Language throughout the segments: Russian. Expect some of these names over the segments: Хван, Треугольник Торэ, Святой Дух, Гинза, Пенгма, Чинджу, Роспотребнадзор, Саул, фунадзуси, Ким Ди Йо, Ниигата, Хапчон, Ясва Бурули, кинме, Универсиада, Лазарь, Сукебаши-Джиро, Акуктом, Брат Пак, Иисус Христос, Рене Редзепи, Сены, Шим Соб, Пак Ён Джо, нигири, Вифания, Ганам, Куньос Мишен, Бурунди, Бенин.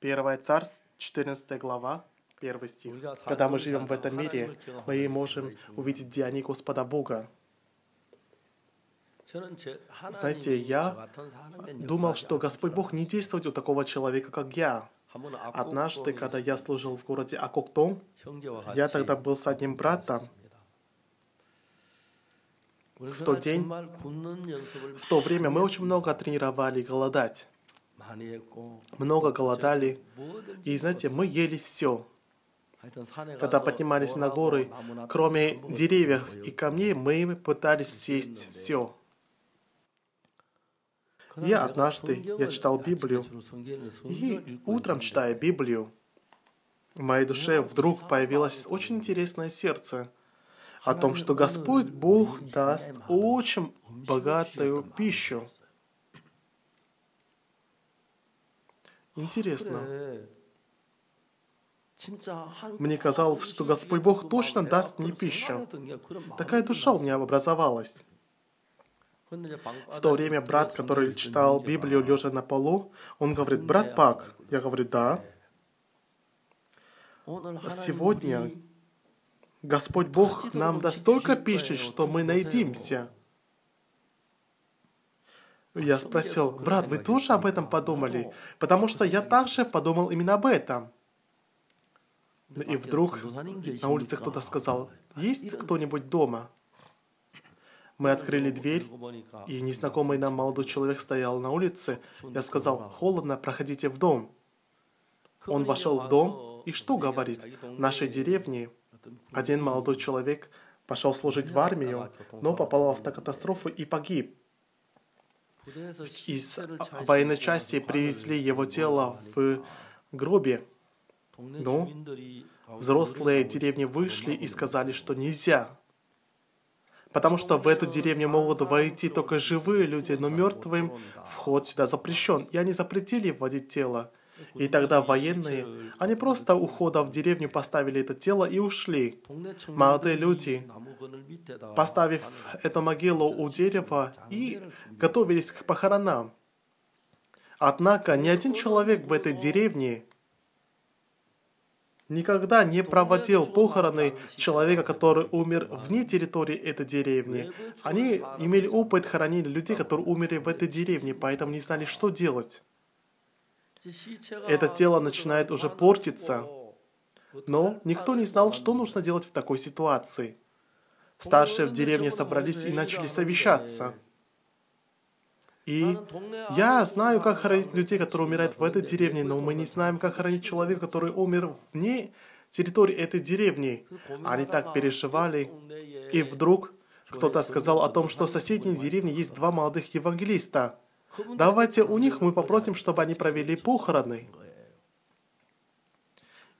1 Царств, 14 глава, 1 стих. Когда мы живем в этом мире, мы можем увидеть деяния Господа Бога. Знаете, я думал, что Господь Бог не действует у такого человека, как я. Однажды, когда я служил в городе Акуктом, я тогда был с одним братом. В то время мы очень много тренировали голодать. Много голодали. И знаете, мы ели все. Когда поднимались на горы, кроме деревьев и камней, мы пытались съесть все. Однажды я читал Библию, и утром, читая Библию, в моей душе вдруг появилось очень интересное сердце о том, что Господь Бог даст очень богатую пищу. Интересно. Мне казалось, что Господь Бог точно даст мне пищу. Такая душа у меня образовалась. В то время брат, который читал Библию лежа на полу, он говорит: «Брат Пак». Я говорю: «Да». Сегодня Господь Бог нам даст столько пищи, что мы наедимся. Я спросил: «Брат, вы тоже об этом подумали?» Потому что я также подумал именно об этом. И вдруг на улице кто-то сказал: «Есть кто-нибудь дома?» Мы открыли дверь, и незнакомый нам молодой человек стоял на улице. Я сказал: «Холодно, проходите в дом». Он вошел в дом, и что говорит? В нашей деревне один молодой человек пошел служить в армию, но попал в автокатастрофу и погиб. Из военной части привезли его тело в гробе. Но взрослые деревни вышли и сказали, что нельзя. Потому что в эту деревню могут войти только живые люди, но мертвым вход сюда запрещен. И они запретили вводить тело. И тогда военные, они просто у входа в деревню поставили это тело и ушли. Молодые люди, поставив эту могилу у дерева, и готовились к похоронам. Однако ни один человек в этой деревне никогда не проводил похороны человека, который умер вне территории этой деревни. Они имели опыт хоронения людей, которые умерли в этой деревне, поэтому не знали, что делать. Это тело начинает уже портиться, но никто не знал, что нужно делать в такой ситуации. Старшие в деревне собрались и начали совещаться. И я знаю, как хоронить людей, которые умирают в этой деревне, но мы не знаем, как хоронить человека, который умер вне территории этой деревни. Они так переживали. И вдруг кто-то сказал о том, что в соседней деревне есть два молодых евангелиста. Давайте у них мы попросим, чтобы они провели похороны.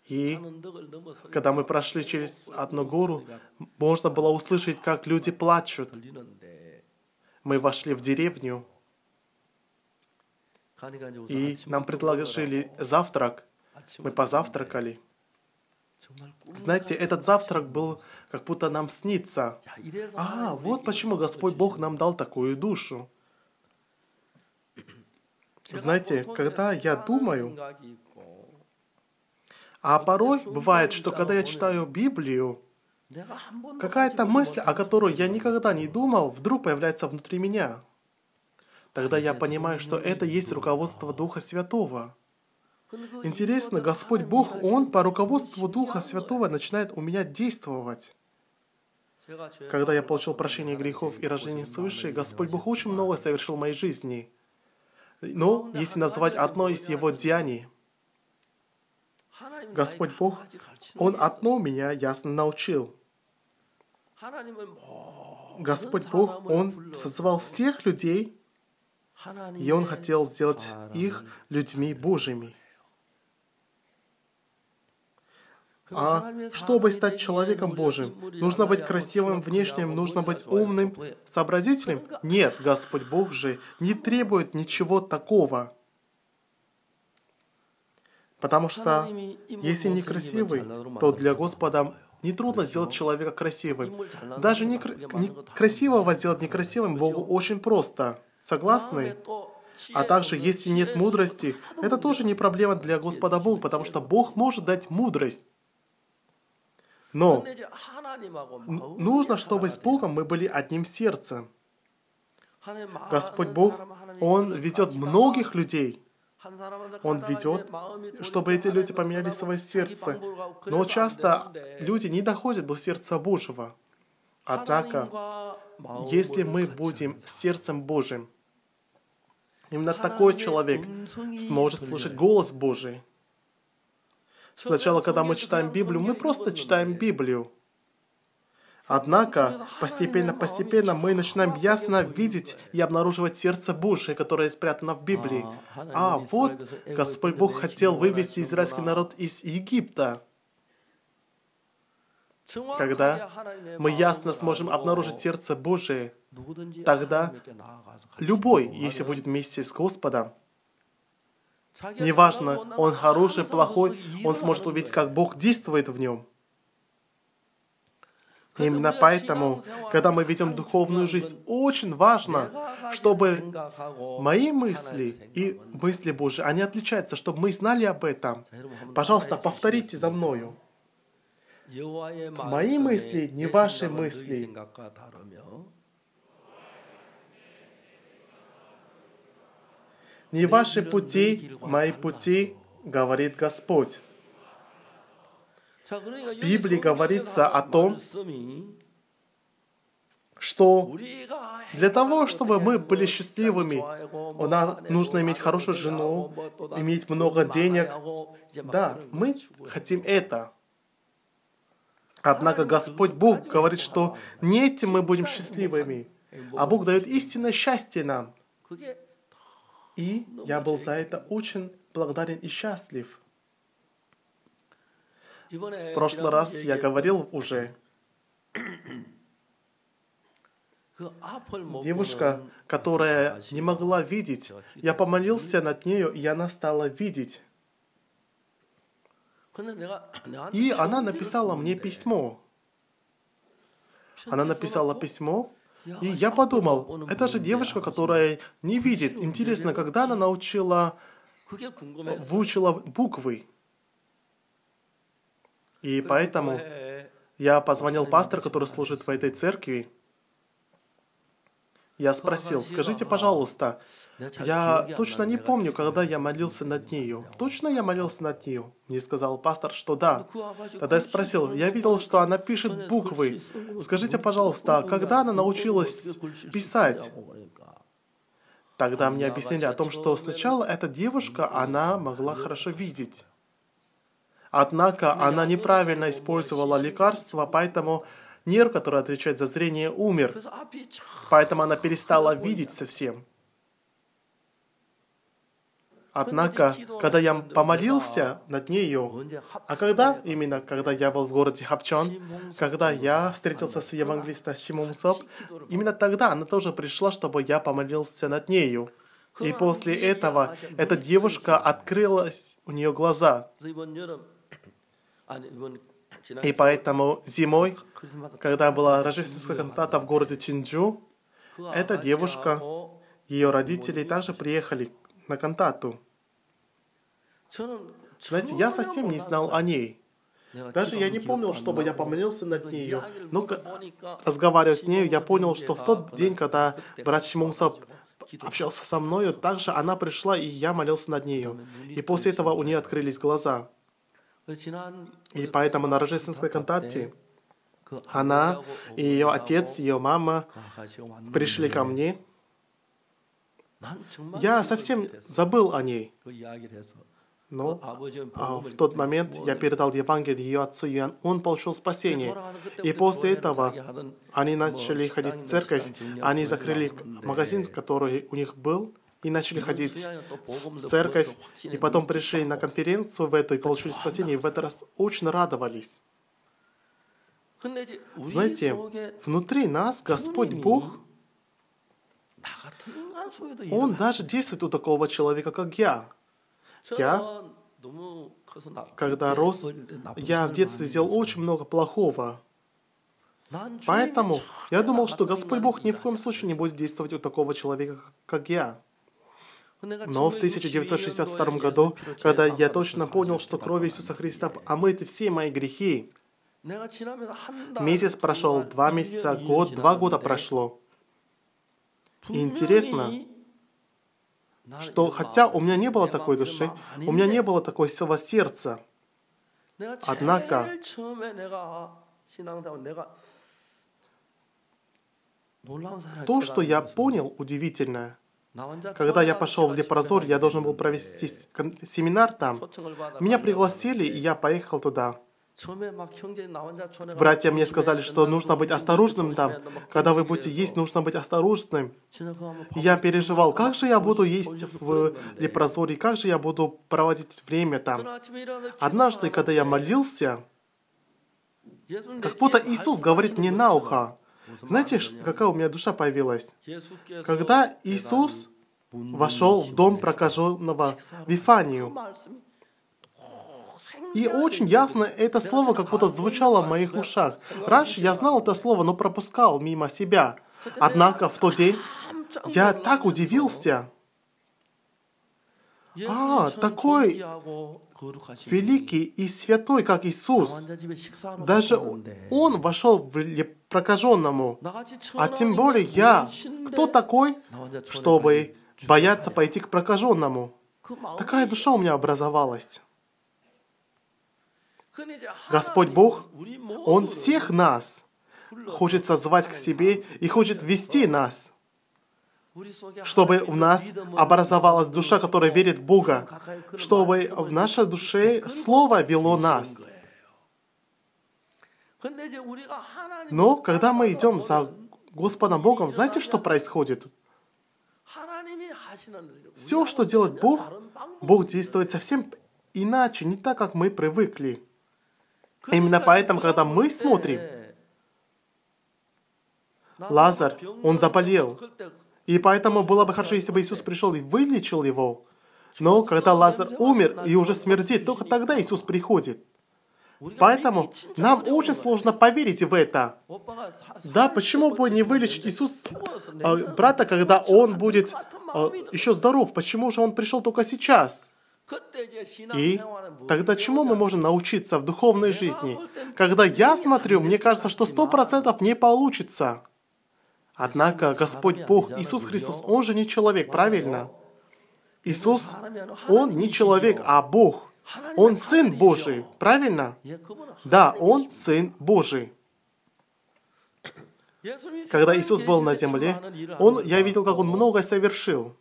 И когда мы прошли через одну гору, можно было услышать, как люди плачут. Мы вошли в деревню. И нам предложили завтрак. Мы позавтракали. Знаете, этот завтрак был, как будто нам снится. Вот почему Господь Бог нам дал такую душу. Знаете, когда я думаю... А порой бывает, что когда я читаю Библию, какая-то мысль, о которой я никогда не думал, вдруг появляется внутри меня. Тогда я понимаю, что это есть руководство Духа Святого. Интересно, Господь Бог, Он по руководству Духа Святого начинает у меня действовать. Когда я получил прощение грехов и рождение свыше, Господь Бог очень много совершил в моей жизни. Но если назвать одно из Его деяний, Господь Бог, Он одно меня ясно научил. Господь Бог, Он созвал всех людей, и Он хотел сделать их людьми Божьими. А чтобы стать человеком Божьим, нужно быть красивым внешним, нужно быть умным, сообразительным? Нет, Господь Бог же не требует ничего такого. Потому что, если не красивый, то для Господа нетрудно сделать человека красивым. Даже некрасивого сделать некрасивым Богу очень просто. Согласны? А также, если нет мудрости, это тоже не проблема для Господа Бога, потому что Бог может дать мудрость. Но нужно, чтобы с Богом мы были одним сердцем. Господь Бог, Он ведет многих людей. Он ведет, чтобы эти люди поменяли свое сердце. Но часто люди не доходят до сердца Божьего. Однако, если мы будем сердцем Божьим, именно такой человек сможет слышать голос Божий. Сначала, когда мы читаем Библию, мы просто читаем Библию. Однако, постепенно мы начинаем ясно видеть и обнаруживать сердце Божие, которое спрятано в Библии. А вот, Господь Бог хотел вывести израильский народ из Египта. Когда мы ясно сможем обнаружить сердце Божие, тогда любой, если будет вместе с Господом, неважно, он хороший, плохой, он сможет увидеть, как Бог действует в нем. Именно поэтому, когда мы ведем духовную жизнь, очень важно, чтобы мои мысли и мысли Божьи, они отличаются, чтобы мы знали об этом. Пожалуйста, повторите за мною. Мои мысли, не ваши мысли. Не ваши пути, мои пути, говорит Господь. В Библии говорится о том, что для того, чтобы мы были счастливыми, нам нужно иметь хорошую жену, иметь много денег. Да, мы хотим это. Однако Господь Бог говорит, что не этим мы будем счастливыми, а Бог дает истинное счастье нам. И я был за это очень благодарен и счастлив. В прошлый раз я говорил уже. Девушка, которая не могла видеть, я помолился над нею, и она стала видеть. И она написала мне письмо. Она написала письмо, и я подумал, это же девушка, которая не видит. Интересно, когда она выучила буквы. И поэтому я позвонил пастору, который служит в этой церкви. Я спросил, скажите, пожалуйста, я точно не помню, когда я молился над нею. Точно я молился над нею? Мне сказал пастор, что да. Тогда я спросил, я видел, что она пишет буквы. Скажите, пожалуйста, когда она научилась писать? Тогда мне объяснили о том, что сначала эта девушка, она могла хорошо видеть. Однако она неправильно использовала лекарства, поэтому нерв, который отвечает за зрение, умер. Поэтому она перестала видеть совсем. Однако, когда я помолился над нею, а когда именно, когда я был в городе Хапчон, когда я встретился с евангелистом Шимом Соб, именно тогда она тоже пришла, чтобы я помолился над нею. И после этого эта девушка открылась, у нее глаза. И поэтому зимой, когда была рождественская кантата в городе Чинджу, эта девушка, ее родители также приехали на кантату. Знаете, я совсем не знал о ней. Даже я не помнил, чтобы я помолился над нею. Но разговаривая с нею, я понял, что в тот день, когда брат Шим Соб общался со мною, также она пришла, и я молился над нею. И после этого у нее открылись глаза. И поэтому на рождественской кантате она и ее отец, ее мама пришли ко мне. Я совсем забыл о ней. Но в тот момент я передал Евангелие ее отцу, и он получил спасение. И после этого они начали ходить в церковь, они закрыли магазин, который у них был, и начали ходить в церковь, и потом пришли на конференцию в эту и получили спасение, и в этот раз очень радовались. Знаете, внутри нас Господь Бог, Он даже действует у такого человека, как я. Я, когда рос, я в детстве сделал очень много плохого. Поэтому я думал, что Господь Бог ни в коем случае не будет действовать у такого человека, как я. Но в 1962 году, когда я точно понял, что кровь Иисуса Христа омыты все мои грехи, месяц прошел, 2 месяца, год, 2 года прошло. Интересно, что хотя у меня не было такой души, у меня не было такого сердца, однако то, что я понял, удивительное. Когда я пошел в Лепрозор, я должен был провести семинар там. Меня пригласили, и я поехал туда. Братья мне сказали, что нужно быть осторожным там. Когда вы будете есть, нужно быть осторожным. Я переживал, как же я буду есть в Лепрозоре, как же я буду проводить время там. Однажды, когда я молился, как будто Иисус говорит мне на ухо. Знаете, какая у меня душа появилась? Когда Иисус вошел в дом прокаженного Вифанию, и очень ясно это слово как будто звучало в моих ушах. Раньше я знал это слово, но пропускал мимо себя. Однако в тот день я так удивился. Такой великий и святой, как Иисус. Даже Он вошел в прокаженному. А тем более я. Кто такой, чтобы бояться пойти к прокаженному? Такая душа у меня образовалась. Господь Бог, Он всех нас хочет созвать к себе и хочет вести нас, чтобы у нас образовалась душа, которая верит в Бога, чтобы в нашей душе Слово вело нас. Но когда мы идем за Господом Богом, знаете, что происходит? Все, что делает Бог действует совсем иначе, не так, как мы привыкли. Именно поэтому, когда мы смотрим, Лазарь, он заболел. И поэтому было бы хорошо, если бы Иисус пришел и вылечил его. Но когда Лазарь умер и уже смердит, только тогда Иисус приходит. Поэтому нам очень сложно поверить в это. Да, почему бы не вылечить Иисус брата, когда он будет еще здоров? Почему же он пришел только сейчас? И тогда чему мы можем научиться в духовной жизни? Когда я смотрю, мне кажется, что 100% не получится. Однако Господь Бог, Иисус Христос, Он же не человек, правильно? Иисус, Он не человек, а Бог. Он Сын Божий, правильно? Да, Он Сын Божий. Когда Иисус был на земле, я видел, как Он многое совершил.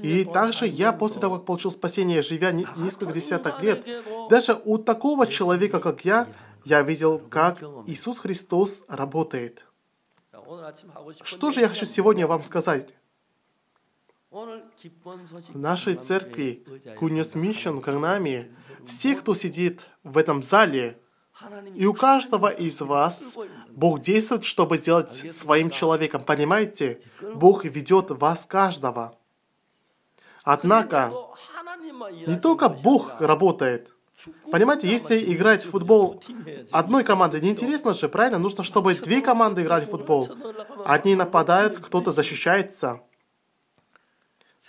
И также я, после того, как получил спасение, живя несколько десяток лет, даже у такого человека, как я видел, как Иисус Христос работает. Что же я хочу сегодня вам сказать? В нашей церкви Куньос Мишен в Ганаме, все, кто сидит в этом зале, и у каждого из вас Бог действует, чтобы сделать своим человеком. Понимаете? Бог ведет вас каждого. Однако, не только Бог работает. Понимаете, если играть в футбол одной команды, неинтересно же, правильно? Нужно, чтобы 2 команды играли в футбол. Одни нападают, кто-то защищается.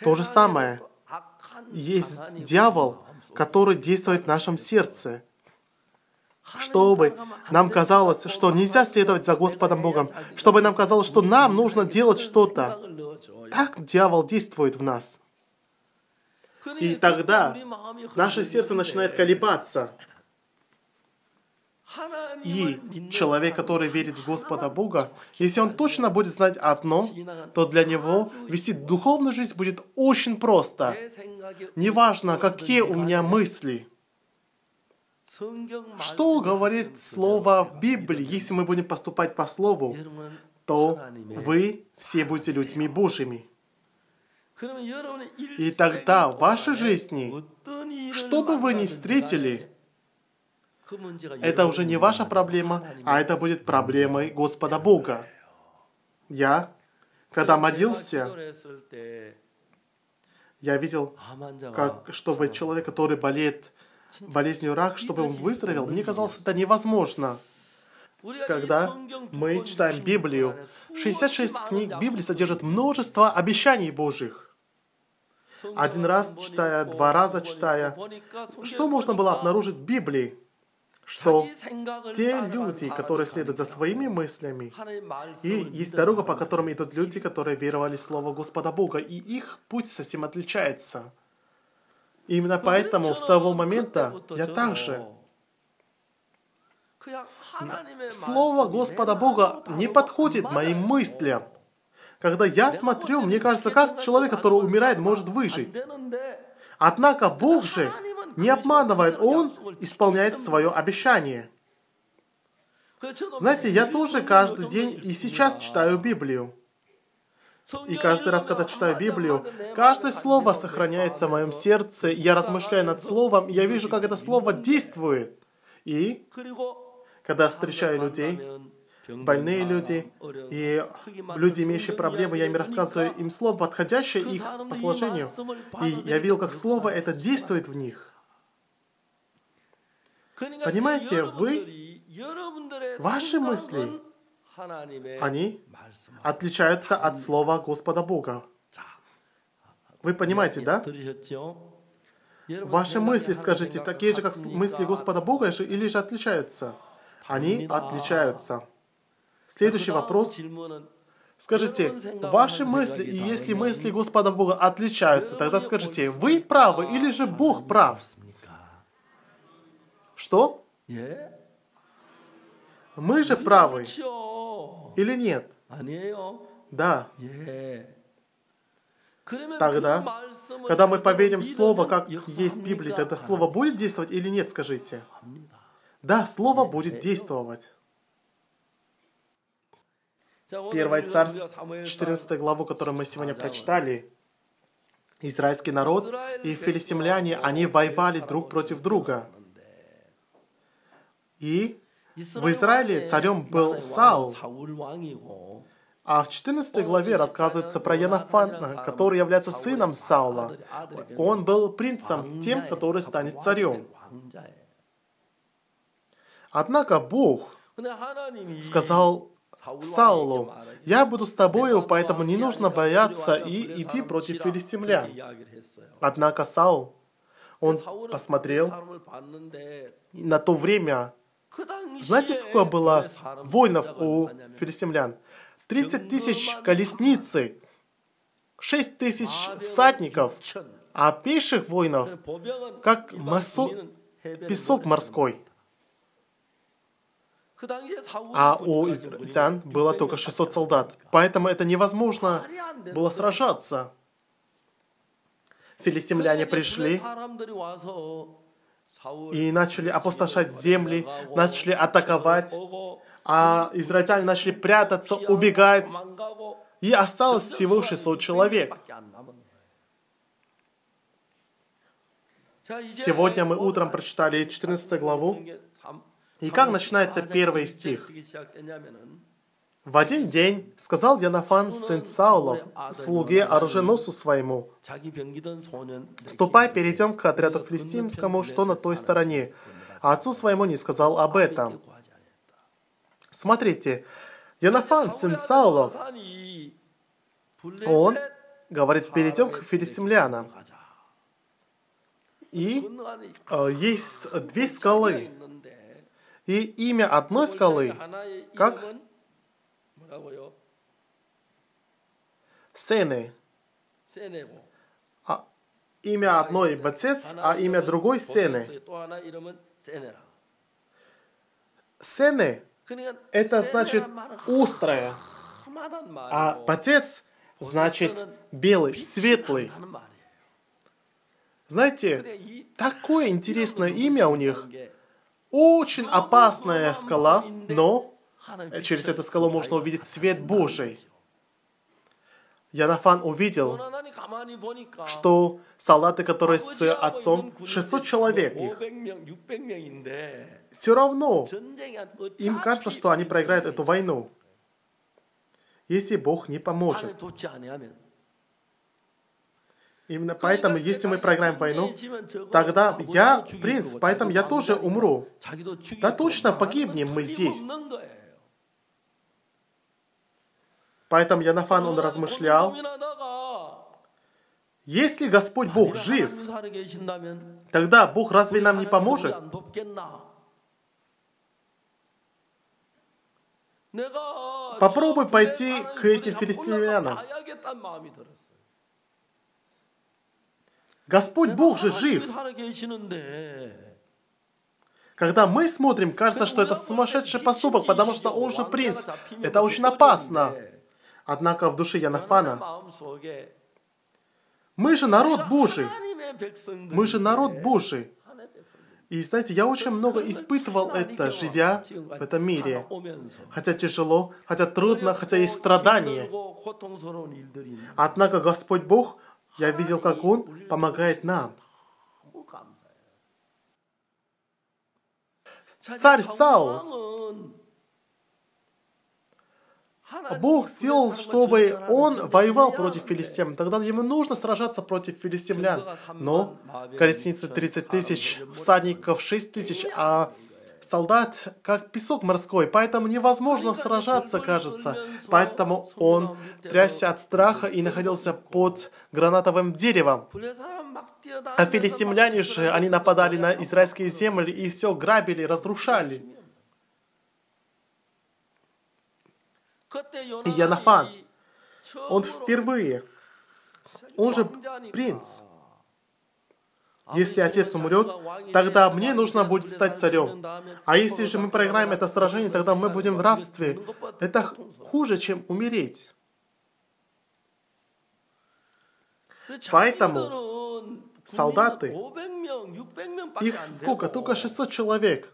То же самое. Есть дьявол, который действует в нашем сердце. Чтобы нам казалось, что нельзя следовать за Господом Богом. Чтобы нам казалось, что нам нужно делать что-то. Так дьявол действует в нас. И тогда наше сердце начинает колебаться. И человек, который верит в Господа Бога, если он точно будет знать одно, то для него вести духовную жизнь будет очень просто. Неважно, какие у меня мысли. Что говорит слово в Библии? Если мы будем поступать по слову, то вы все будете людьми Божьими. И тогда в вашей жизни, что бы вы ни встретили, это уже не ваша проблема, а это будет проблемой Господа Бога. Я, когда молился, я видел, чтобы человек, который болеет болезнью рак, чтобы он выздоровел, мне казалось, это невозможно. когда мы читаем Библию. 66 книг Библии содержат множество обещаний Божьих. Один раз читая, два раза читая. Что можно было обнаружить в Библии? Что те люди, которые следуют за своими мыслями, и есть дорога, по которой идут люди, которые веровали в Слово Господа Бога, и их путь совсем отличается. И именно поэтому с того момента я также... Слово Господа Бога не подходит моим мыслям. Когда я смотрю, мне кажется, как человек, который умирает, может выжить. Однако Бог же не обманывает, Он исполняет свое обещание. Знаете, я тоже каждый день и сейчас читаю Библию. И каждый раз, когда читаю Библию, каждое слово сохраняется в моем сердце, я размышляю над словом, и я вижу, как это слово действует. И когда встречаю людей, больные люди и люди, имеющие проблемы, я им рассказываю им слово, подходящее их положению. И я видел, как слово это действует в них. Понимаете, вы, ваши мысли, они отличаются от слова Господа Бога. Вы понимаете, да? Ваши мысли, скажите, такие же, как мысли Господа Бога, или же отличаются? Они отличаются. Следующий вопрос. Скажите, ваши мысли, и если мысли Господа Бога отличаются, тогда скажите, вы правы или же Бог прав? Что? Мы же правы или нет? Да. Тогда, когда мы поверим в Слово, как есть в Библии, тогда Слово будет действовать или нет, скажите? Да, Слово будет действовать. 1 Царств, 14 главу, которую мы сегодня прочитали. Израильский народ и филистимляне, они воевали друг против друга. И в Израиле царем был Саул. А в 14 главе рассказывается про Янафана, который является сыном Саула. Он был принцем, тем, который станет царем. Однако Бог сказал Саулу, «Я буду с тобою, поэтому не нужно бояться и идти против филистимлян». Однако Саул, он посмотрел на то время. Знаете, сколько было воинов у филистимлян? 30 000 колесницы, 6 000 всадников, а пеших воинов, как песок морской. А у израильтян было только 600 солдат, поэтому это невозможно было сражаться. Филистимляне пришли и начали опустошать земли, начали атаковать. А израильтяне начали прятаться, убегать, и осталось всего 600 человек. Сегодня мы утром прочитали 14 главу, и как начинается первый стих. «В один день сказал Янафан, сын Саулов, слуге оруженосцу своему, «Ступай, перейдем к отряду филистимскому, что на той стороне». А отцу своему не сказал об этом. Смотрите, Янафан, сын Саулов, он говорит, перейдем к филистимлянам. И есть две скалы. И имя одной скалы, как Сены. Имя одной ботец, а имя другой Сены. Сены. Это значит «острое», а «ботец» значит «белый», «светлый». Знаете, такое интересное имя у них. Очень опасная скала, но через эту скалу можно увидеть свет Божий. Янафан увидел, что солдаты, которые с отцом, 600 человек их, все равно им кажется, что они проиграют эту войну, если Бог не поможет. Именно поэтому, если мы проиграем войну, тогда я, принц, поэтому я тоже умру. Да точно погибнем мы здесь. Поэтому Янафан, он размышлял. Если Господь Бог жив, тогда Бог разве нам не поможет? Попробуй пойти к этим филистимлянам. Господь Бог же жив. Когда мы смотрим, кажется, что это сумасшедший поступок, потому что он же принц. Это очень опасно. Однако в душе Янафана, мы же народ Божий. Мы же народ Божий. И знаете, я очень много испытывал это, живя в этом мире. Хотя тяжело, хотя трудно, хотя есть страдания. Однако Господь Бог, я видел, как Он помогает нам. Царь Саул. Бог сделал, чтобы он воевал против филистимлян. Тогда ему нужно сражаться против филистимлян. Но колесницы 30 тысяч, всадников 6 тысяч, а солдат как песок морской. Поэтому невозможно сражаться, кажется. Поэтому он трясся от страха и находился под гранатовым деревом. А филистимляне же, они нападали на израильские земли и все грабили, разрушали. И Янафан, он впервые, он же принц. Если отец умрет, тогда мне нужно будет стать царем. А если же мы проиграем это сражение, тогда мы будем в рабстве. Это хуже, чем умереть. Поэтому солдаты, их сколько? Только 600 человек.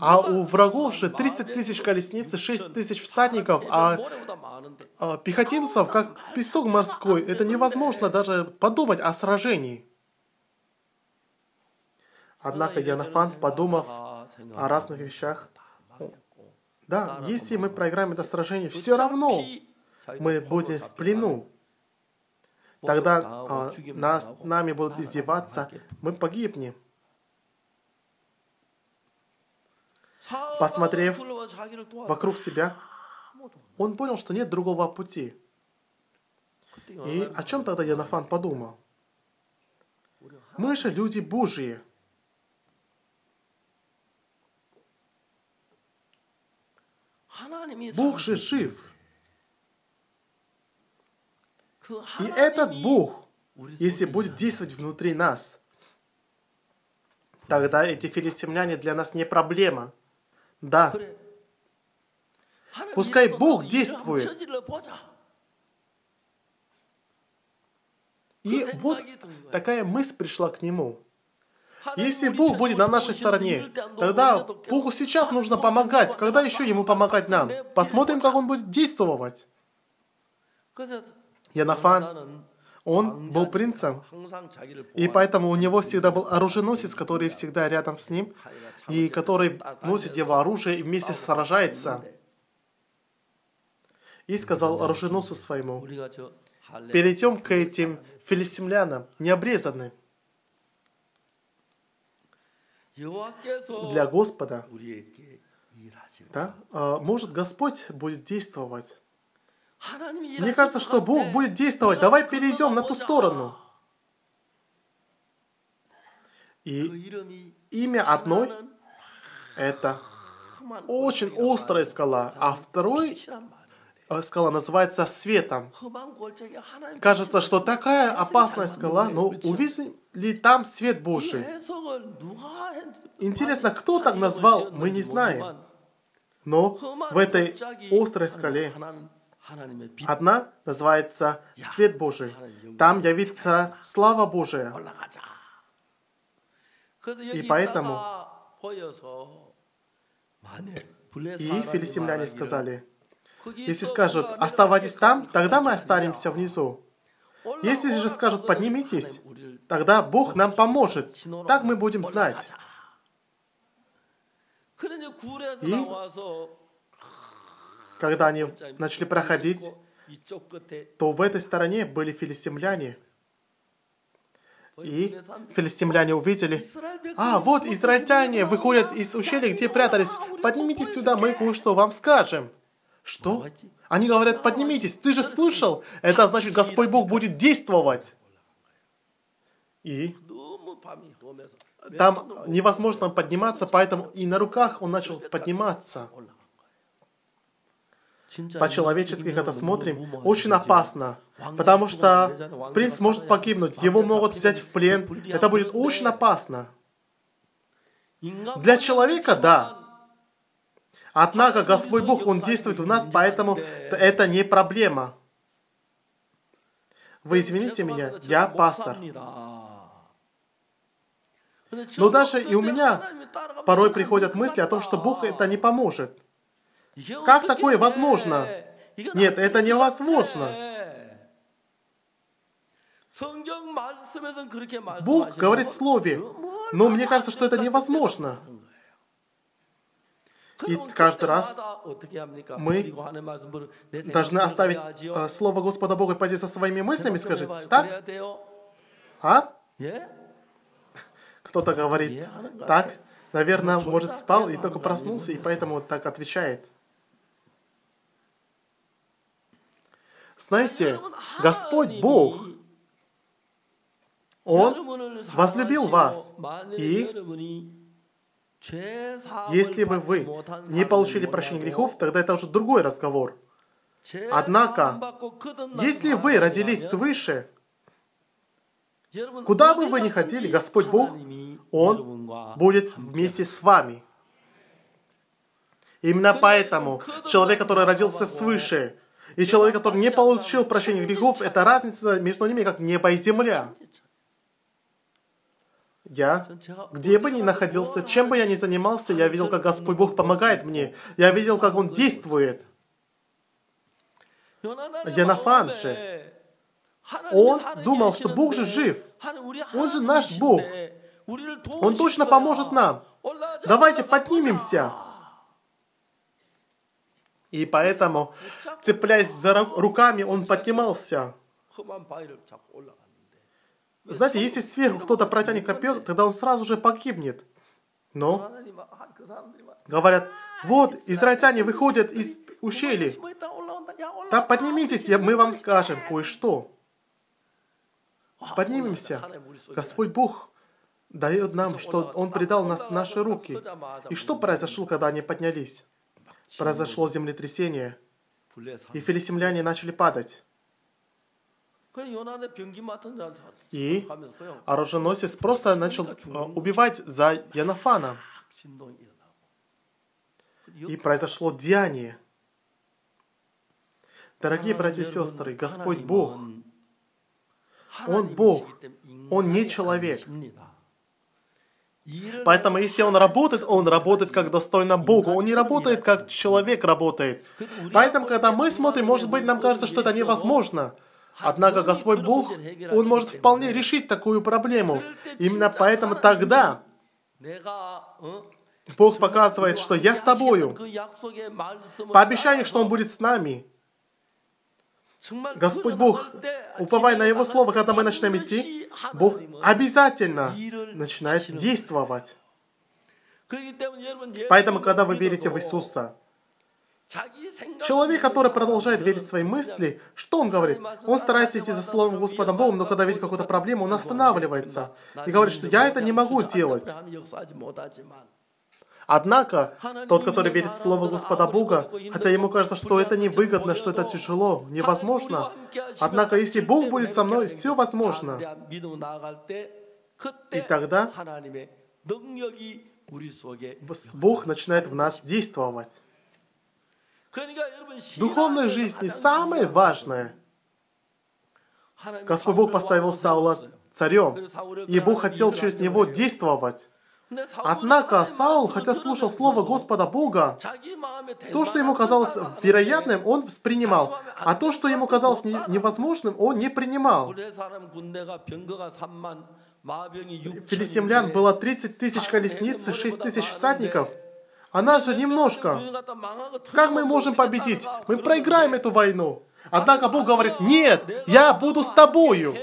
А у врагов же 30 тысяч колесниц, 6 тысяч всадников, а пехотинцев, как песок морской. Это невозможно даже подумать о сражении. Однако Янафан, подумав о разных вещах, да, если мы проиграем это сражение, все равно мы будем в плену. Тогда нами будут издеваться, мы погибнем. Посмотрев вокруг себя, он понял, что нет другого пути. И о чем тогда Янафан подумал? Мы же люди Божьи. Бог же жив. И этот Бог, если будет действовать внутри нас, тогда эти филистимляне для нас не проблема. Да. Пускай Бог действует. И вот такая мысль пришла к нему. Если Бог будет на нашей стороне, тогда Богу сейчас нужно помогать. Когда еще Ему помогать нам? Посмотрим, как Он будет действовать. Янафан, он был принцем, и поэтому у него всегда был оруженосец, который всегда рядом с ним, и который носит его оружие и вместе сражается. И сказал оруженосцу своему: «Перейдем к этим филистимлянам, необрезанным. Для Господа». Да? Может, Господь будет действовать. Мне кажется, что Бог будет действовать. Давай перейдем на ту сторону. И имя одной — это очень острая скала, а второй скала называется светом. Кажется, что такая опасная скала, но увидели ли там свет Божий? Интересно, кто так назвал, мы не знаем. Но в этой острой скале одна называется «Свет Божий». Там явится слава Божия. И поэтому и филистимляне сказали: если скажут «оставайтесь там», тогда мы останемся внизу. Если же скажут «поднимитесь», тогда Бог нам поможет. Так мы будем знать. И когда они начали проходить, то в этой стороне были филистимляне, И филистимляне увидели: «А, вот израильтяне выходят из ущелья, где прятались. Поднимитесь сюда, мы кое-что вам скажем». Что? Они говорят: «Поднимитесь, ты же слышал? Это значит, Господь Бог будет действовать». И там невозможно подниматься, поэтому и на руках он начал подниматься. По-человечески, когда смотрим, очень опасно, потому что принц может погибнуть, его могут взять в плен. Это будет очень опасно. Для человека, да. Однако Господь Бог, Он действует в нас, поэтому это не проблема. Вы извините меня, я пастор. Но даже и у меня порой приходят мысли о том, что Бог это не поможет. Как такое возможно? Нет, это невозможно. Бог говорит в Слове, но мне кажется, что это невозможно. И каждый раз мы должны оставить Слово Господа Бога и пойти со своими мыслями, скажите, так? А? Кто-то говорит, так? Наверное, может, спал и только проснулся, и поэтому так отвечает. Знаете, Господь Бог, Он возлюбил вас, и если бы вы не получили прощения грехов, тогда это уже другой разговор. Однако, если вы родились свыше, куда бы вы ни ходили, Господь Бог, Он будет вместе с вами. Именно поэтому человек, который родился свыше, и человек, который не получил прощения грехов, это разница между ними, как небо и земля. Я, где бы ни находился, чем бы я ни занимался, я видел, как Господь Бог помогает мне. Я видел, как Он действует. Янафан же, он думал, что Бог же жив. Он же наш Бог. Он точно поможет нам. Давайте поднимемся. И поэтому, цепляясь за руками, он поднимался. Знаете, если сверху кто-то протянет копье, тогда он сразу же погибнет. Но, говорят, вот, израильтяне выходят из ущелья. Да поднимитесь, мы вам скажем кое-что. Поднимемся. Господь Бог дает нам, что Он предал нас в наши руки. И что произошло, когда они поднялись? Произошло землетрясение, и филистимляне начали падать. И оруженосец просто начал убивать за Янафана. И произошло деяние. Дорогие братья и сестры, Господь Бог, Он Бог, Он не человек. Поэтому, если Он работает как достойно Богу. Он не работает, как человек работает. Поэтому, когда мы смотрим, может быть, нам кажется, что это невозможно. Однако Господь Бог, Он может вполне решить такую проблему. Именно поэтому тогда Бог показывает, что «Я с тобою». По обещанию, что Он будет с нами. Господь Бог, уповай на Его Слово, когда мы начинаем идти, Бог обязательно начинает действовать. Поэтому, когда вы верите в Иисуса, человек, который продолжает верить в свои мысли, что он говорит? Он старается идти за Словом Господа Богом, но когда видит какую-то проблему, он останавливается и говорит, что «я это не могу сделать». Однако, тот, который верит в Слово Господа Бога, хотя ему кажется, что это невыгодно, что это тяжело, невозможно, однако, если Бог будет со мной, все возможно. И тогда Бог начинает в нас действовать. Духовная жизнь не самое важное. Господь Бог поставил Саула царем, и Бог хотел через него действовать. Однако Саул, хотя слушал Слово Господа Бога, то, что ему казалось вероятным, он принимал, а то, что ему казалось невозможным, он не принимал. Филистимлян было 30 тысяч колесниц и 6 тысяч всадников. А нас же немножко. Как мы можем победить? Мы проиграем эту войну. Однако Бог говорит, нет, я буду с тобою.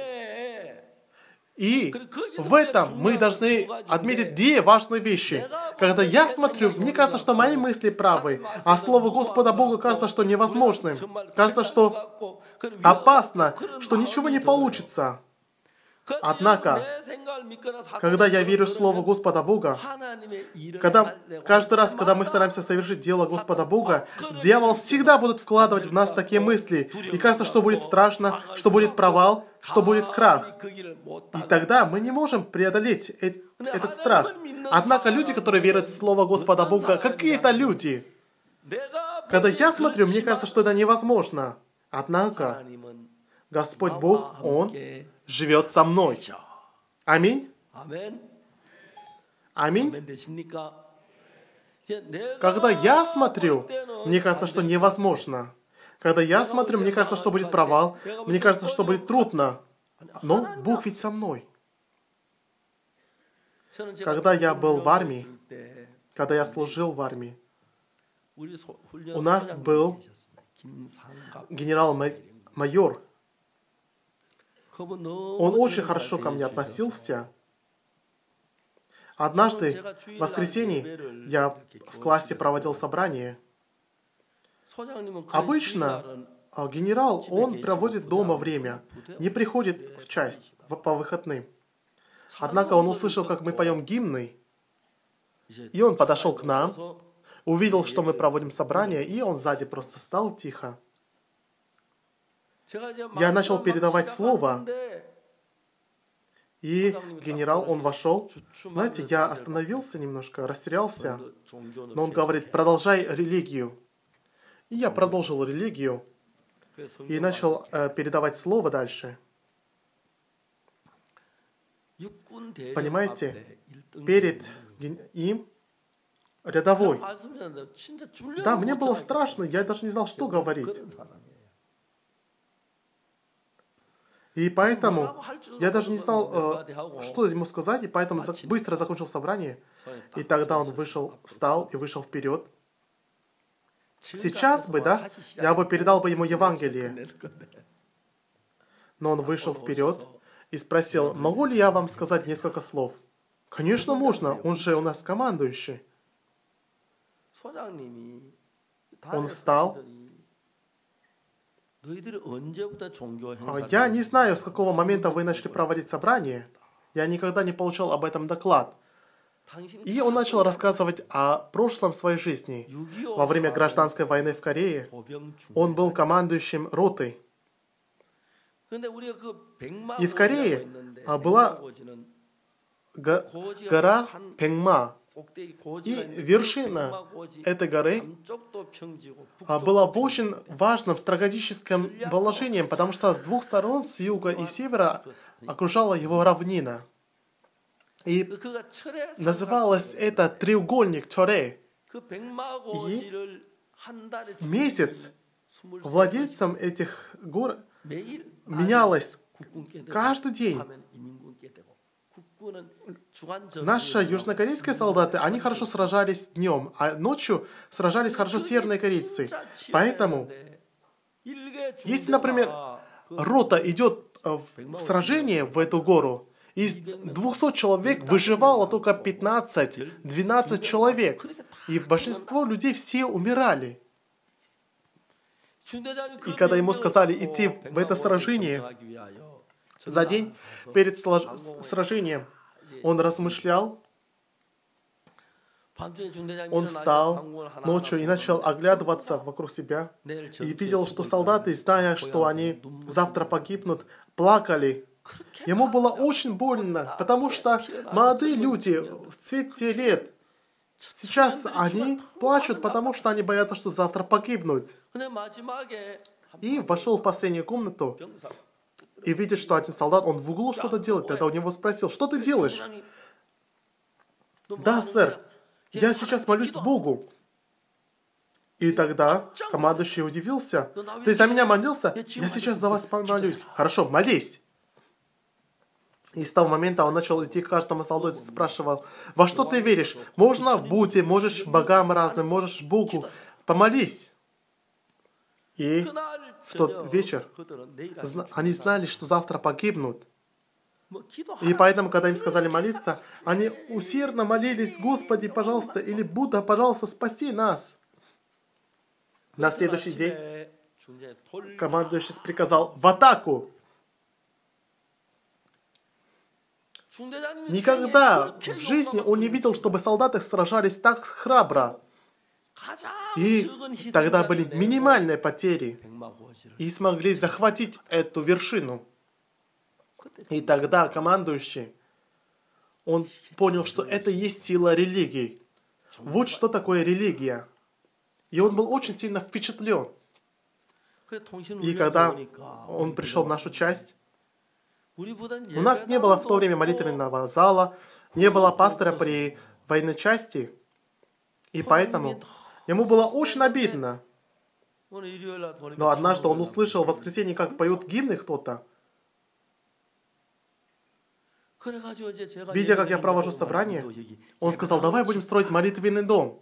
И в этом мы должны отметить две важные вещи. Когда я смотрю, мне кажется, что мои мысли правы, а слово Господа Бога кажется, что невозможным. Кажется, что опасно, что ничего не получится. Однако, когда я верю в Слово Господа Бога, каждый раз, когда мы стараемся совершить дело Господа Бога, дьявол всегда будет вкладывать в нас такие мысли. И кажется, что будет страшно, что будет провал, что будет крах. И тогда мы не можем преодолеть этот страх. Однако люди, которые верят в Слово Господа Бога, какие это люди? Когда я смотрю, мне кажется, что это невозможно. Однако, Господь Бог, Он живет со мной. Аминь. Аминь. Когда я смотрю, мне кажется, что невозможно. Когда я смотрю, мне кажется, что будет провал. Мне кажется, что будет трудно. Но Бог ведь со мной. Когда я был в армии, когда я служил в армии, у нас был генерал-майор. Он очень хорошо ко мне относился. Однажды, в воскресенье, я в классе проводил собрание. Обычно генерал, он проводит дома время, не приходит в часть по выходным. Однако он услышал, как мы поем гимны, и он подошел к нам, увидел, что мы проводим собрание, и он сзади просто стал тихо. Я начал передавать слово, и генерал, он вошел. Знаете, я остановился немножко, растерялся, но он говорит: продолжай религию. И я продолжил религию, и начал передавать слово дальше. Понимаете, перед им рядовой. Да, мне было страшно, я даже не знал, что говорить. И поэтому я даже не знал, что ему сказать, и поэтому быстро закончил собрание. И тогда он вышел, встал и вышел вперед. Сейчас бы, да, я бы передал бы ему Евангелие. Но он вышел вперед и спросил: могу ли я вам сказать несколько слов? Конечно, можно, он же у нас командующий. Он встал. Я не знаю, с какого момента вы начали проводить собрание. Я никогда не получал об этом доклад. И он начал рассказывать о прошлом своей жизни. Во время гражданской войны в Корее он был командующим роты. И в Корее была гора Пенгма. И вершина этой горы была в очень важном стратегическом положении, потому что с двух сторон, с юга и севера, окружала его равнина. И называлось это Треугольник Торэ. И месяц владельцем этих гор менялось каждый день. Наши южнокорейские солдаты, они хорошо сражались днем, а ночью сражались хорошо северные корейцы. Поэтому, если, например, рота идет в сражение в эту гору, из 200 человек выживало только 15-12 человек, и большинство людей все умирали. И когда ему сказали идти в это сражение, за день перед сражением он размышлял, он встал ночью и начал оглядываться вокруг себя, и видел, что солдаты, зная, что они завтра погибнут, плакали. Ему было очень больно, потому что молодые люди в цвете лет, сейчас они плачут, потому что они боятся, что завтра погибнут. И вошел в последнюю комнату. И видит, что один солдат, он в углу что-то делает. Тогда у него спросил: что ты делаешь? Да, сэр, я сейчас молюсь Богу. И тогда командующий удивился: ты за меня молился? Я сейчас за вас помолюсь. Хорошо, молись. И с того момента он начал идти к каждому солдату и спрашивал: во что ты веришь? Можно в Будде, можешь богам разным, можешь Богу. Помолись. И в тот вечер они знали, что завтра погибнут. И поэтому, когда им сказали молиться, они усердно молились: «Господи, пожалуйста», или «Будда, пожалуйста, спаси нас». На следующий день командующий приказал: «В атаку!» Никогда в жизни он не видел, чтобы солдаты сражались так храбро. И тогда были минимальные потери. И смогли захватить эту вершину. И тогда командующий, он понял, что это и есть сила религии. Вот что такое религия. И он был очень сильно впечатлен. И когда он пришел в нашу часть, у нас не было в то время молитвенного зала, не было пастора при военной части, и поэтому ему было очень обидно. Но однажды он услышал в воскресенье, как поют гимны кто-то. Видя, как я провожу собрание, он сказал: «Давай будем строить молитвенный дом».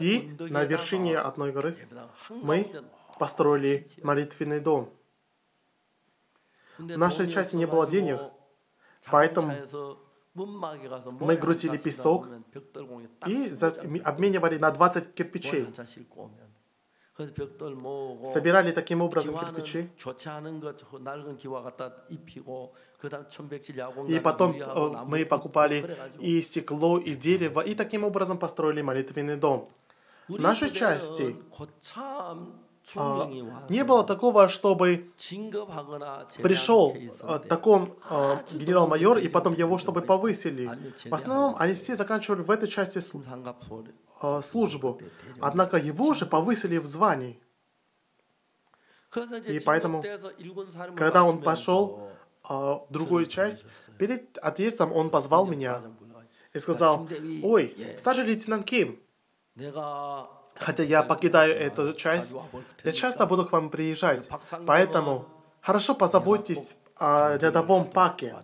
И на вершине одной горы мы построили молитвенный дом. В нашей части не было денег, поэтому мы грузили песок и обменивали на 20 кирпичей. Собирали таким образом кирпичи. И потом мы покупали и стекло, и дерево, и таким образом построили молитвенный дом. В нашей части не было такого, чтобы пришел таком генерал-майор, и потом его, чтобы повысили. В основном, они все заканчивали в этой части службу. Однако его же повысили в звании. И поэтому, когда он пошел в другую часть, перед отъездом он позвал меня и сказал: «Ой, старший лейтенант Ким, хотя я покидаю эту часть, я часто буду к вам приезжать. Поэтому хорошо позаботьтесь о рядовом Паке».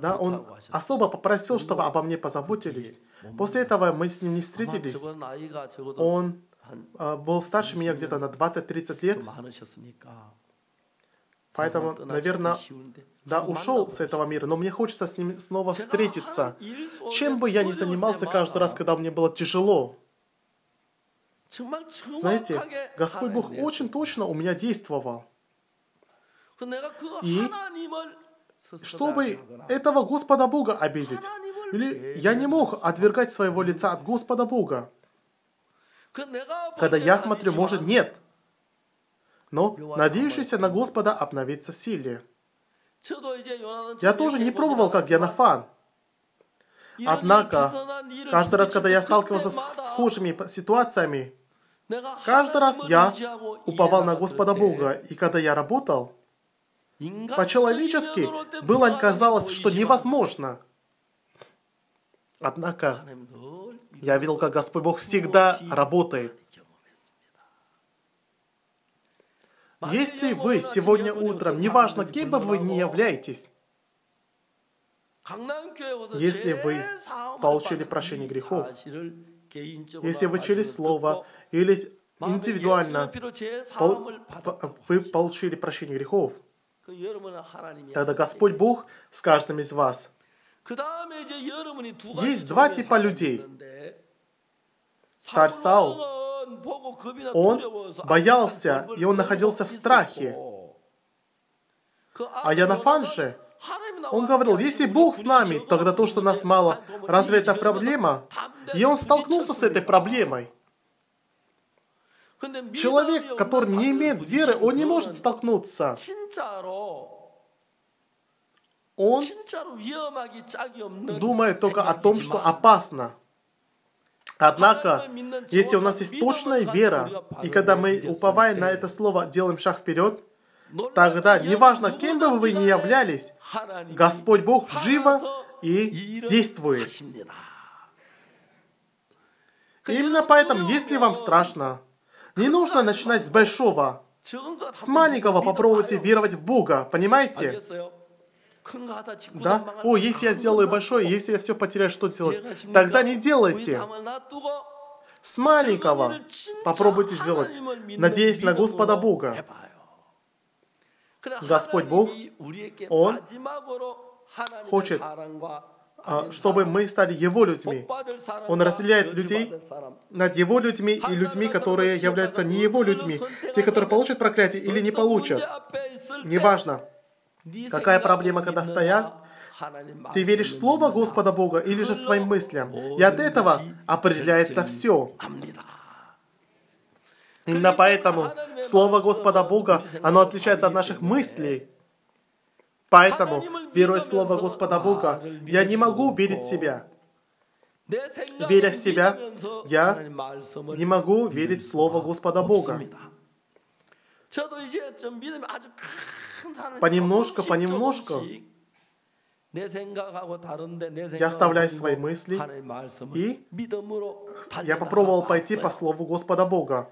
Да, он особо попросил, чтобы обо мне позаботились. После этого мы с ним не встретились. Он был старше меня где-то на 20-30 лет. Поэтому, наверное, да, ушел с этого мира, но мне хочется с ним снова встретиться. Чем бы я ни занимался каждый раз, когда мне было тяжело, знаете, Господь Бог очень точно у меня действовал. И чтобы этого Господа Бога обидеть, или я не мог отвергать своего лица от Господа Бога. Когда я смотрю, может, нет. Но надеющийся на Господа обновится в силе. Я тоже не пробовал, как Янафан. Однако, каждый раз, когда я сталкивался с схожими ситуациями, каждый раз я уповал на Господа Бога. И когда я работал, по-человечески было казалось, что невозможно. Однако, я видел, как Господь Бог всегда работает. Если вы сегодня утром, неважно, кем бы вы ни являетесь, если вы получили прощение грехов, если вы через слово или индивидуально вы получили прощение грехов, тогда Господь Бог с каждым из вас. Есть два типа людей. Царь Саул, он боялся, и он находился в страхе. А Янафан же, он говорил: если Бог с нами, тогда то, что нас мало, разве это проблема? И он столкнулся с этой проблемой. Человек, который не имеет веры, он не может столкнуться. Он думает только о том, что опасно. Однако, если у нас есть точная вера, и когда мы, уповая на это слово, делаем шаг вперед, тогда, неважно, кем бы вы ни являлись, Господь Бог живо и действует. Именно поэтому, если вам страшно, не нужно начинать с большого. С маленького попробуйте веровать в Бога, понимаете? Да? О, если я сделаю большое, если я все потеряю, что делать? Тогда не делайте. С маленького попробуйте сделать, надеясь на Господа Бога. Господь Бог, Он хочет, чтобы мы стали Его людьми. Он разделяет людей над Его людьми и людьми, которые являются не Его людьми. Те, которые получат проклятие или не получат. Неважно, какая проблема, когда стоят. Ты веришь в Слово Господа Бога или же своим мыслям. И от этого определяется все. Именно поэтому Слово Господа Бога, оно отличается от наших мыслей. Поэтому, веруя в Слово Господа Бога, я не могу верить в себя. Веря в себя, я не могу верить в Слово Господа Бога. Понемножку, понемножку я оставляю свои мысли, и я попробовал пойти по Слову Господа Бога.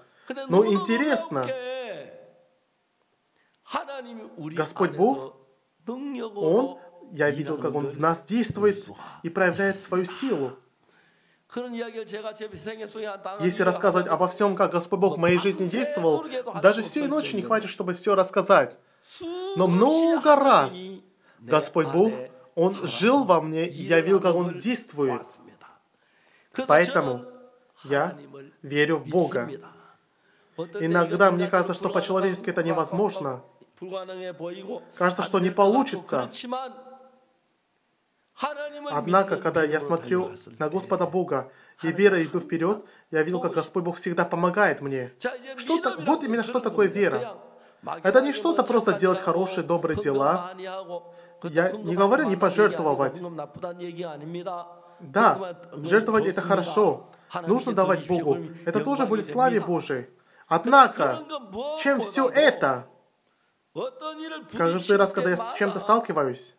Но интересно, Господь Бог, Он, я видел, как Он в нас действует и проявляет свою силу. Если рассказывать обо всем, как Господь Бог в моей жизни действовал, даже всю ночь не хватит, чтобы все рассказать. Но много раз Господь Бог, Он жил во мне, и я видел, как Он действует. Поэтому я верю в Бога. Иногда мне кажется, что по-человечески это невозможно. Кажется, что не получится. Однако, когда я смотрю на Господа Бога и верой иду вперед, я видел, как Господь Бог всегда помогает мне. Вот именно что такое вера. Это не что-то просто делать хорошие, добрые дела. Я не говорю не пожертвовать. Да, жертвовать это хорошо. Нужно давать Богу. Это тоже будет славе Божией. Однако, чем все это? Каждый раз, когда я с чем-то сталкиваюсь,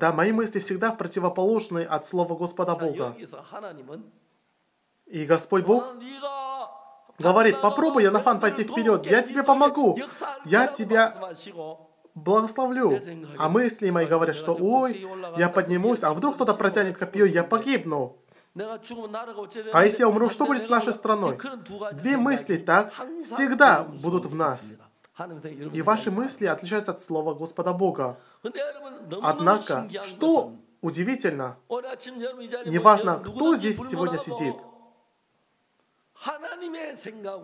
да, мои мысли всегда противоположны от слова Господа Бога. И Господь Бог говорит, попробуй, Янафан, пойти вперед, я тебе помогу, я тебя благословлю. А мысли мои говорят, что ой, я поднимусь, а вдруг кто-то протянет копье, я погибну. А если я умру, что будет с нашей страной? Две мысли так всегда будут в нас. И ваши мысли отличаются от слова Господа Бога. Однако, что удивительно, неважно, кто здесь сегодня сидит,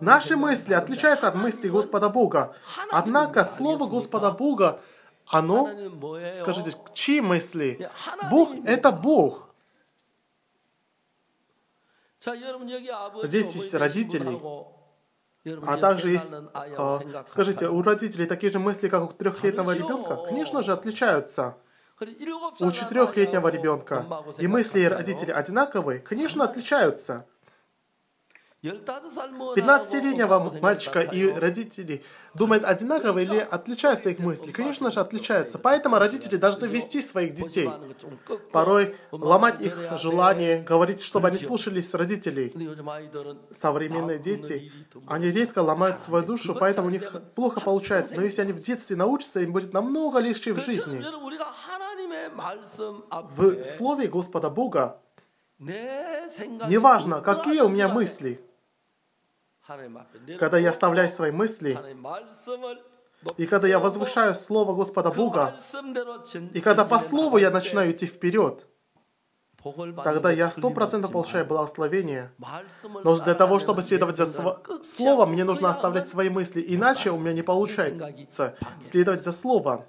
наши мысли отличаются от мыслей Господа Бога. Однако, слово Господа Бога, оно, скажите, чьи мысли? Бог — это Бог. Здесь есть родители, а также есть, скажите, у родителей такие же мысли, как у 3-летнего ребенка? Конечно же, отличаются. У 4-летнего ребенка и мысли родителей одинаковые? Конечно, отличаются. 15-летнего мальчика и родители думают одинаково или отличаются их мысли? Конечно же, отличаются. Поэтому родители должны вести своих детей. Порой ломать их желание, говорить, чтобы они слушались родителей. Современные дети, они редко ломают свою душу, поэтому у них плохо получается. Но если они в детстве научатся, им будет намного легче в жизни. В слове Господа Бога, неважно, какие у меня мысли. Когда я оставляю свои мысли, и когда я возвышаю Слово Господа Бога, и когда по Слову я начинаю идти вперед, тогда я 100% получаю благословение. Но для того, чтобы следовать за Словом, мне нужно оставлять свои мысли, иначе у меня не получается следовать за Словом.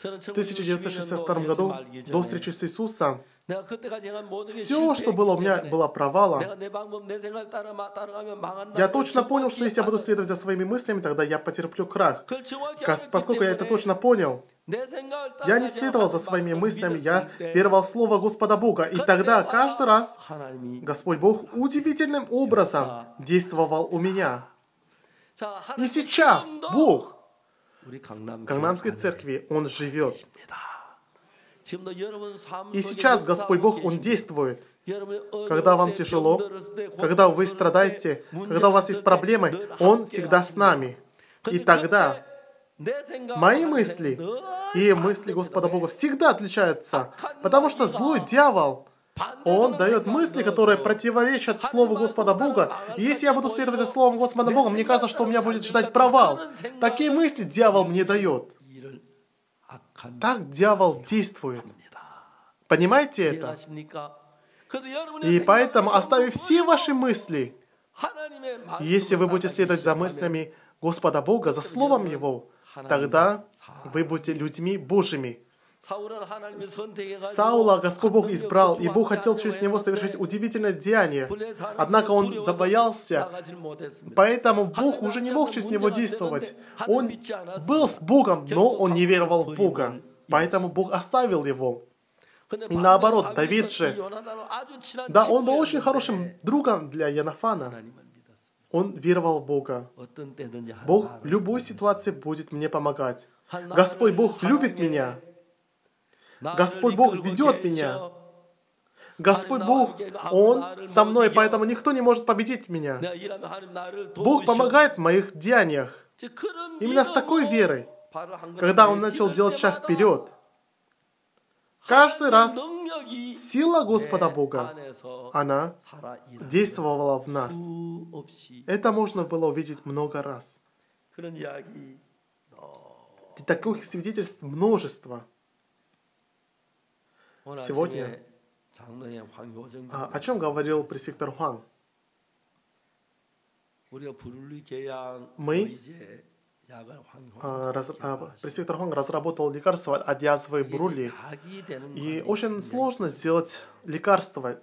В 1962 году, до встречи с Иисусом, все, что было у меня, было провалом. Я точно понял, что если я буду следовать за своими мыслями, тогда я потерплю крах. Поскольку я это точно понял, я не следовал за своими мыслями, я веровал в Слово Господа Бога. И тогда каждый раз Господь Бог удивительным образом действовал у меня. И сейчас Бог в Гангнамской церкви, Он живет. И сейчас Господь Бог, Он действует. Когда вам тяжело, когда вы страдаете, когда у вас есть проблемы, Он всегда с нами. И тогда мои мысли и мысли Господа Бога всегда отличаются, потому что злой дьявол, Он дает мысли, которые противоречат Слову Господа Бога. И если я буду следовать за Словом Господа Бога, мне кажется, что у меня будет ждать провал. Такие мысли дьявол мне дает. Так дьявол действует. Понимаете это? И поэтому, оставив все ваши мысли, если вы будете следовать за мыслями Господа Бога, за Словом Его, тогда вы будете людьми Божьими. Саула Господь Бог избрал, и Бог хотел через него совершить удивительное деяние. Однако он забоялся, поэтому Бог уже не мог через него действовать. Он был с Богом, но он не веровал в Бога, поэтому Бог оставил его. И наоборот, Давид же, да, он был очень хорошим другом для Янафана. Он веровал в Бога. Бог в любой ситуации будет мне помогать. Господь Бог любит меня. Господь Бог ведет меня. Господь Бог, Он со мной, поэтому никто не может победить меня. Бог помогает в моих деяниях. Именно с такой верой, когда он начал делать шаг вперед, каждый раз сила Господа Бога, она действовала в нас. Это можно было увидеть много раз. И таких свидетельств множество. Сегодня, о чем говорил пресвитер Хван? Пресвитер Хван разработал лекарство от язвы Бурули. И очень сложно сделать лекарство.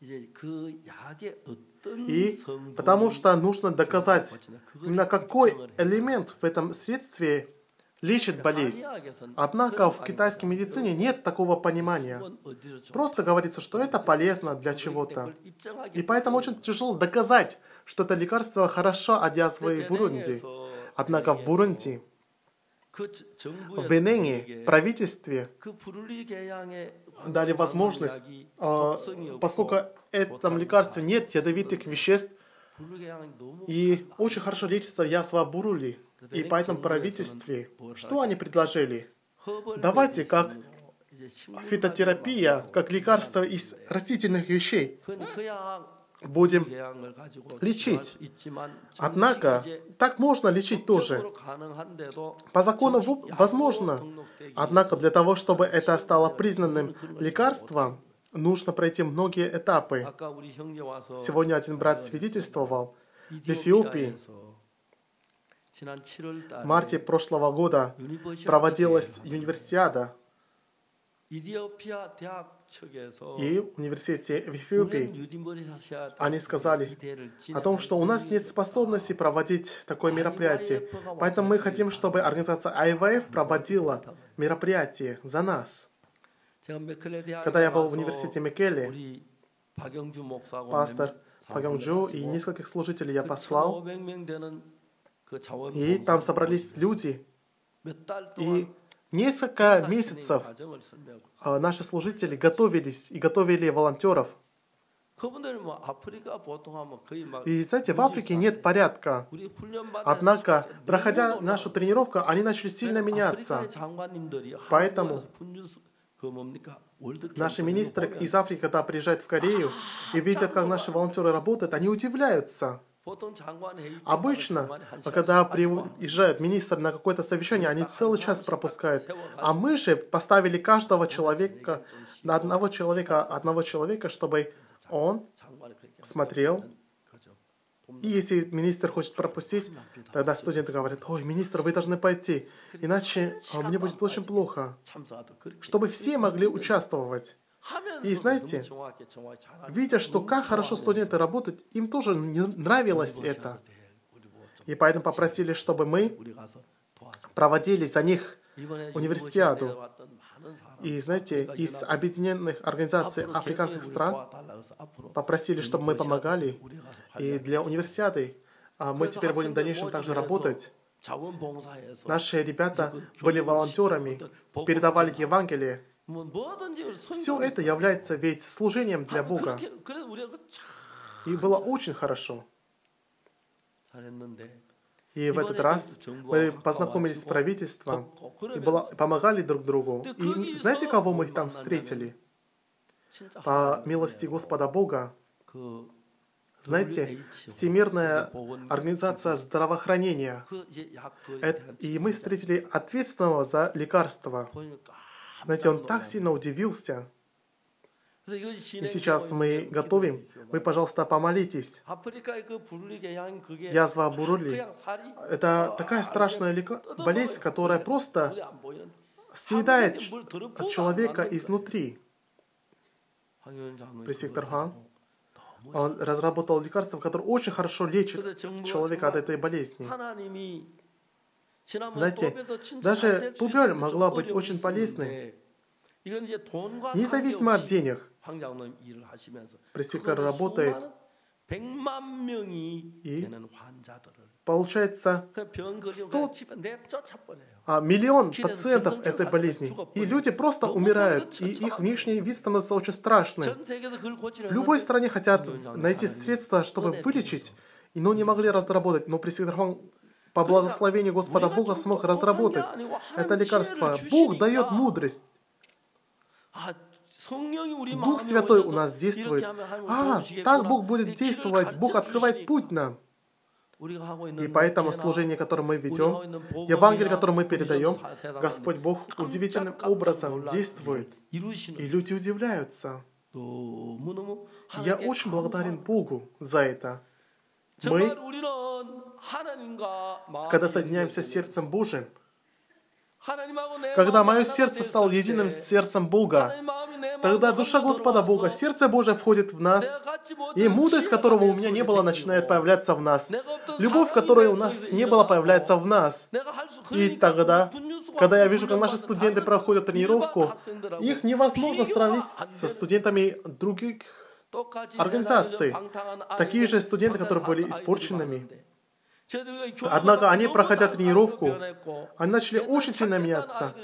И потому что нужно доказать, на какой элемент в этом средстве лечит болезнь. Однако в китайской медицине нет такого понимания. Просто говорится, что это полезно для чего-то. И поэтому очень тяжело доказать, что это лекарство хорошо от язвы Бурунди. Однако в Бурунди, в Бенине, правительстве дали возможность, поскольку в этом лекарстве нет ядовитых веществ, и очень хорошо лечится ясва Бурули. И поэтому правительстве, что они предложили? Давайте как фитотерапия, как лекарство из растительных вещей будем лечить. Однако, так можно лечить тоже. По закону возможно. Однако, для того, чтобы это стало признанным лекарством, нужно пройти многие этапы. Сегодня один брат свидетельствовал в Эфиопии. В марте прошлого года проводилась универсиада. И в университете в Эфиопии они сказали о том, что у нас нет способности проводить такое мероприятие. Поэтому мы хотим, чтобы организация IWF проводила мероприятие за нас. Когда я был в университете Микелли, пастор Пак Ён Джо и нескольких служителей я послал. И там собрались люди. И несколько месяцев наши служители готовились и готовили волонтеров. И знаете, в Африке нет порядка. Однако, проходя нашу тренировку, они начали сильно меняться. Поэтому наши министры из Африки, когда приезжают в Корею и видят, как наши волонтеры работают, они удивляются. Обычно, когда приезжает министр на какое-то совещание, они целый час пропускают. А мы же поставили каждого человека, на одного человека, чтобы он смотрел. И если министр хочет пропустить, тогда студенты говорят: «Ой, министр, вы должны пойти, иначе мне будет очень плохо», чтобы все могли участвовать. И знаете, видя, что как хорошо студенты работают, им тоже нравилось это. И поэтому попросили, чтобы мы проводили за них универсиаду. И знаете, из объединенных организаций африканских стран попросили, чтобы мы помогали. И для универсиады мы теперь будем в дальнейшем также работать. Наши ребята были волонтерами, передавали Евангелие. Все это является ведь служением для Бога. И было очень хорошо. И в этот раз мы познакомились с правительством и помогали друг другу. И знаете, кого мы там встретили? По милости Господа Бога, знаете, Всемирная организация здравоохранения. И мы встретили ответственного за лекарство. Знаете, он так сильно удивился. И сейчас мы готовим. Вы, пожалуйста, помолитесь. Язва Бурули. Это такая страшная болезнь, которая просто съедает человека изнутри. Пресвитер Хан. Он разработал лекарство, которое очень хорошо лечит человека от этой болезни. Знаете, даже туберь могла быть очень полезной, независимо от денег. Пресвитер работает и получается 100 миллион пациентов этой болезни. И люди просто умирают, и их внешний вид становится очень страшным. В любой стране хотят найти средства, чтобы вылечить, но не могли разработать. Но пресвитер Хон по благословению Господа Бога смог разработать это лекарство. Бог дает мудрость. Дух Святой у нас действует. Так Бог будет действовать. Бог открывает путь нам. И поэтому служение, которое мы ведем, Евангелие, которое мы передаем, Господь Бог удивительным образом действует. И люди удивляются. Я очень благодарен Богу за это. Мы, когда соединяемся с сердцем Божьим, когда мое сердце стало единым с сердцем Бога, тогда душа Господа Бога, сердце Божие входит в нас, и мудрость, которого у меня не было, начинает появляться в нас. Любовь, которой у нас не было, появляется в нас. И тогда, когда я вижу, как наши студенты проходят тренировку, их невозможно сравнить со студентами других организаций. Такие же студенты, которые были испорченными. Однако они, проходя тренировку, они начали очень сильно меняться.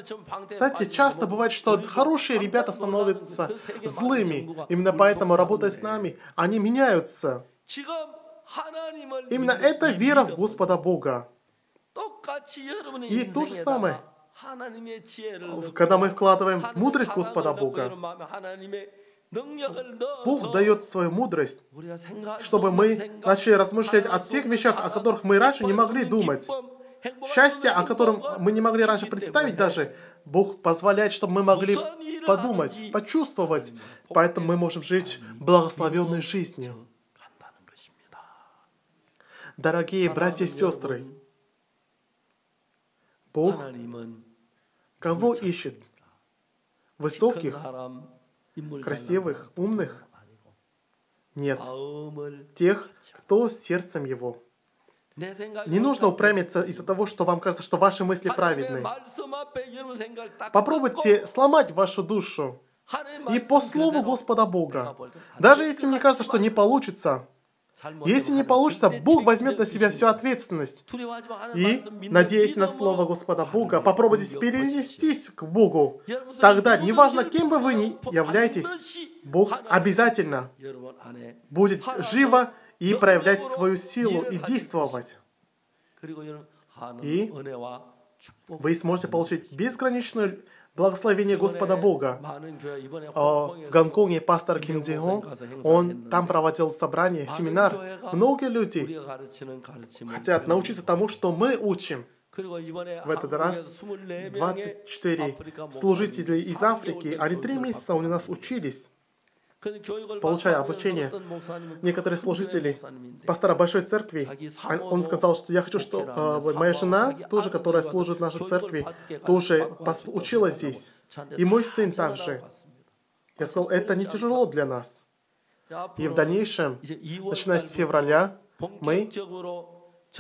Знаете, часто бывает, что хорошие ребята становятся злыми. Именно поэтому, работая с нами, они меняются. Именно это вера в Господа Бога. И то же самое, когда мы вкладываем мудрость Господа Бога, Бог дает свою мудрость, чтобы мы начали размышлять о тех вещах, о которых мы раньше не могли думать. Счастье, о котором мы не могли раньше представить даже, Бог позволяет, чтобы мы могли подумать, почувствовать. Поэтому мы можем жить благословенной жизнью. Дорогие братья и сестры, Бог кого ищет? Высоких? Красивых, умных? Нет. Тех, кто с сердцем его. Не нужно упрямиться из-за того, что вам кажется, что ваши мысли праведны. Попробуйте сломать вашу душу. И по слову Господа Бога. Даже если мне кажется, что не получится. Если не получится, Бог возьмет на себя всю ответственность. И, надеясь на слово Господа Бога, попробуйте перенестись к Богу. Тогда, неважно, кем бы вы ни являетесь, Бог обязательно будет живо и проявлять свою силу и действовать. И вы сможете получить безграничное благословение Господа Бога. В Гонконге пастор Ким Ди Йо, он там проводил собрание, семинар. Многие люди хотят научиться тому, что мы учим. В этот раз 24 служителей из Африки, они 3 месяца у нас учились, получая обучение. Некоторые служители пастора большой церкви, он сказал, что я хочу, чтобы моя жена, тоже, которая служит в нашей церкви, тоже училась здесь. И мой сын также. Я сказал, это не тяжело для нас. И в дальнейшем, начиная с февраля, мы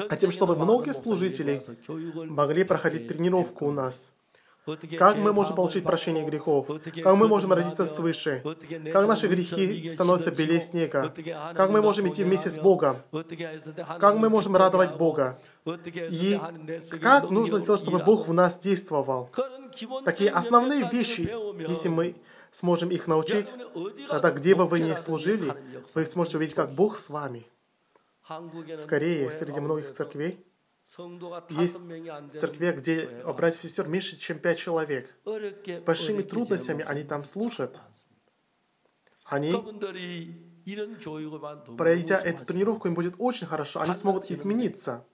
хотим, чтобы многие служители могли проходить тренировку у нас. Как мы можем получить прощение грехов? Как мы можем родиться свыше? Как наши грехи становятся белее снега? Как мы можем идти вместе с Богом? Как мы можем радовать Бога? И как нужно сделать, чтобы Бог в нас действовал? Такие основные вещи, если мы сможем их научить, тогда где бы вы ни служили, вы сможете увидеть, как Бог с вами. В Корее, среди многих церквей, есть церкви, где братьев и сестер меньше, чем 5 человек. С большими трудностями они там служат. они, пройдя эту тренировку, им будет очень хорошо, они смогут измениться.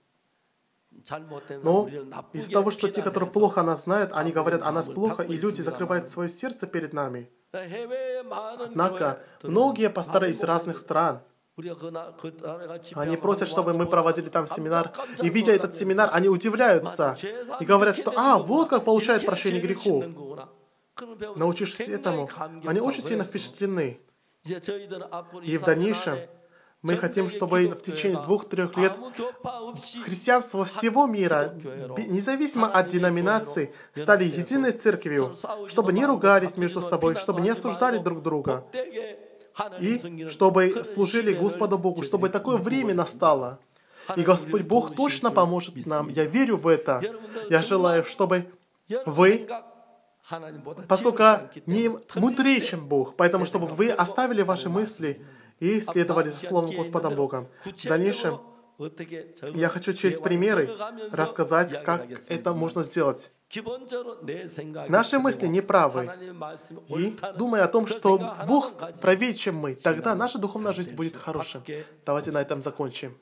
Но из-за того, что те, которые плохо нас знают, они говорят о нас плохо, и люди закрывают свое сердце перед нами. Однако, многие пасторы из разных стран, они просят, чтобы мы проводили там семинар, и видя этот семинар, они удивляются и говорят, что «А, вот как получают прощение грехов». Научившись этому, они очень сильно впечатлены. И в дальнейшем мы хотим, чтобы в течение 2-3 лет христианство всего мира, независимо от деноминаций, стали единой церковью, чтобы не ругались между собой, чтобы не осуждали друг друга, и чтобы служили Господу Богу, чтобы такое время настало. И Господь Бог точно поможет нам. Я верю в это. Я желаю, чтобы вы... Поскольку не мудрее, чем Бог, поэтому, чтобы вы оставили ваши мысли и следовали за Словом Господа Бога. В дальнейшем я хочу через примеры рассказать, как это можно сделать. Наши мысли неправы. И думая о том, что Бог правее, чем мы, тогда наша духовная жизнь будет хорошей. Давайте на этом закончим.